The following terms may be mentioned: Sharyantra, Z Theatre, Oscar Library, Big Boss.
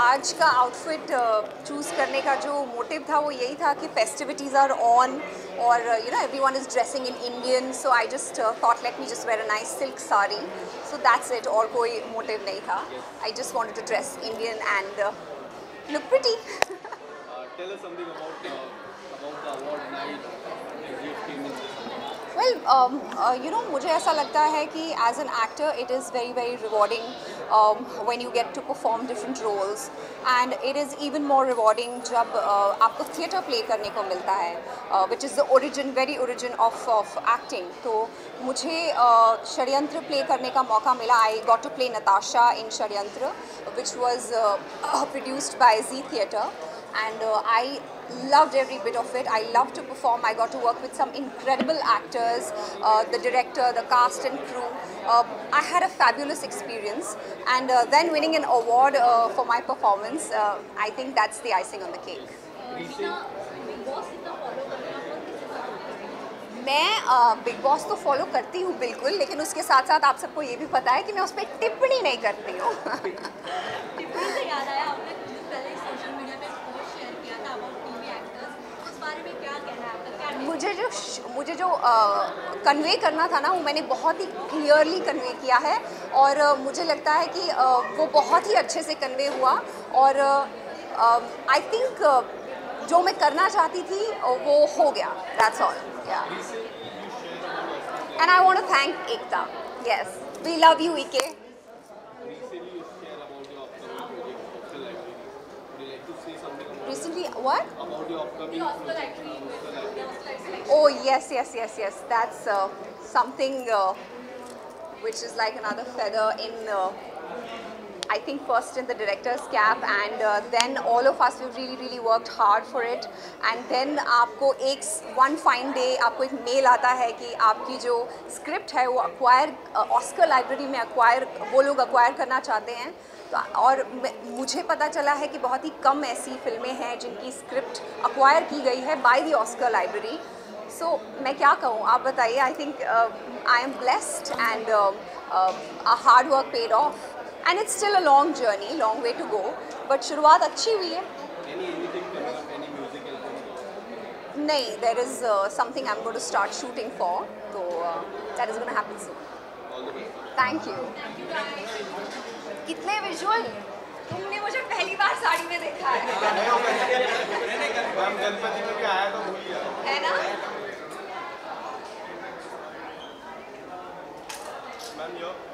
आज का outfit choose करने का जो मोटिव था वो यही था कि फेस्टिविटीज़ आर ऑन और you know everyone is dressing in Indian so I just thought let me just wear a nice silk sari so that's it और कोई मोटिव नहीं था I just wanted to dress Indian and look pretty tell us something about the award night well you know मुझे ऐसा लगता है कि as an actor it is very very rewarding when you get to perform different roles and it is even more rewarding jab aapko theater play karne ko milta hai which is the origin very origin of acting to mujhe Sharyantra play karne ka mauka mila I got to play Natasha in Sharyantra which was produced by Z Theatre and I loved every bit of it. I loved to perform. I got to work with some incredible actors, the director, the cast and crew. I had a fabulous experience and then winning an award for my performance, I think that's the icing on the cake. I follow Big Boss, but I also know that I don't tip on it. मुझे जो convey करना था ना वो मैंने बहुत ही clearly convey किया है और मुझे लगता है कि वो बहुत ही अच्छे से कन्वे हुआ और आई थिंक जो मैं करना चाहती थी वो हो गया that's all and I want to thank Ekta yes we love you AK Recently, what? About the upcoming Oscar Library. Oh yes. That's something which is like another feather in, I think first in the director's cap, and then all of us we've really worked hard for it, and then आपको एक one fine day आपको एक mail आता है कि आपकी जो script है वो acquire Oscar Library में acquire वो लोग acquire करना चाहते हैं और मुझे पता चला है कि बहुत ही कम ऐसी फिल्में हैं जिनकी स्क्रिप्ट अक्वायर की गई है by the Oscar library so मैं क्या कहूँ आप बताइए I think I am blessed and hard work paid off and it's still a long journey long way to go but शुरुआत अच्छी हुई है नहीं there is something I am going to start shooting for तो that is going to happen soon thank you कितने visual तुमने मुझे पहली बार साड़ी में देखा है गणपति में भी आया तो भूल गया है ना मैम